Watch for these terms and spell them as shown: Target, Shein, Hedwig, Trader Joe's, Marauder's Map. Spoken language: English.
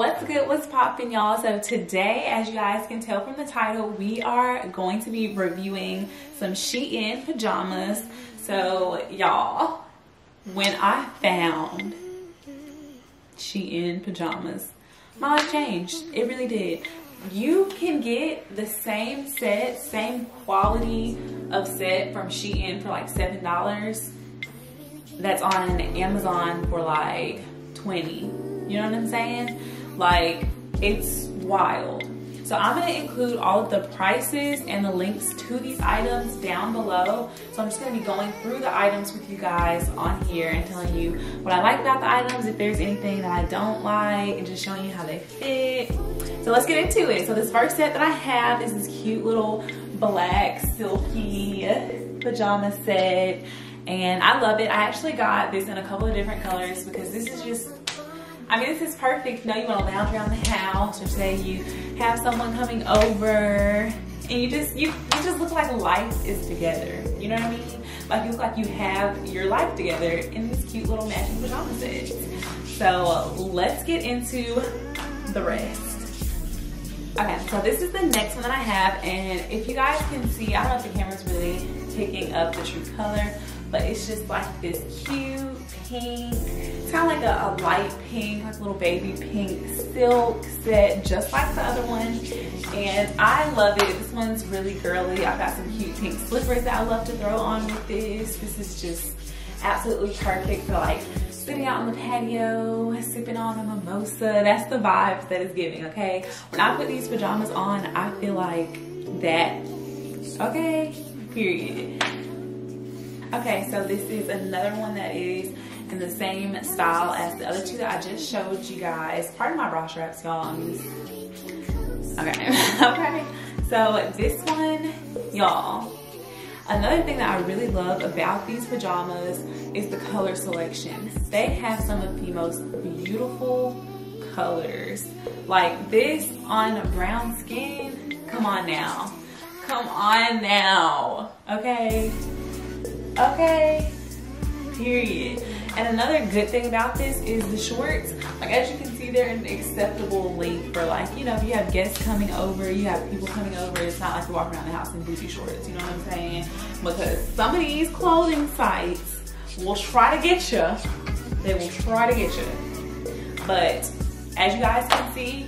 What's good, what's poppin', y'all? So today, as you guys can tell from the title, we are going to be reviewing some Shein pajamas. So y'all, when I found Shein pajamas, my life changed. It really did. You can get the same set, same quality of set from Shein for like $7. That's on Amazon for like $20. You know what I'm saying? Like, it's wild. So I'm gonna include all of the prices and the links to these items down below. So I'm just gonna be going through the items with you guys on here and telling you what I like about the items, if there's anything that I don't like, and just showing you how they fit. So let's get into it. So this first set that I have is this cute little black silky pajama set. And I love it. I actually got this in a couple of different colors because this is just, I mean, this is perfect. You know, you want to lounge around the house, or say you have someone coming over and you just look like life is together. You know what I mean? Like, you look like you have your life together in these cute little matching pajama sets. So let's get into the rest. Okay, so this is the next one that I have, and if you guys can see, I don't know if the camera's really picking up the true color, but it's just like this cute pink, it's kind of like a light pink, like a little baby pink silk set, just like the other one. And I love it. This one's really girly. I've got some cute pink slippers that I love to throw on with this. This is just absolutely perfect for like sitting out on the patio, sipping on a mimosa. That's the vibe that it's giving, okay? When I put these pajamas on, I feel like that, okay? Period. Okay, so this is another one that is in the same style as the other two that I just showed you guys. Pardon my bra straps, y'all. Okay, okay. So this one, y'all. Another thing that I really love about these pajamas is the color selection. They have some of the most beautiful colors. Like this on a brown skin, come on now. Come on now, okay? Okay, period. And another good thing about this is the shorts. Like, as you can see, they're an acceptable length for, like, you know, if you have guests coming over, you have people coming over, it's not like you walk around the house in booty shorts, you know what I'm saying? Because some of these clothing sites will try to get you. They will try to get you. But as you guys can see,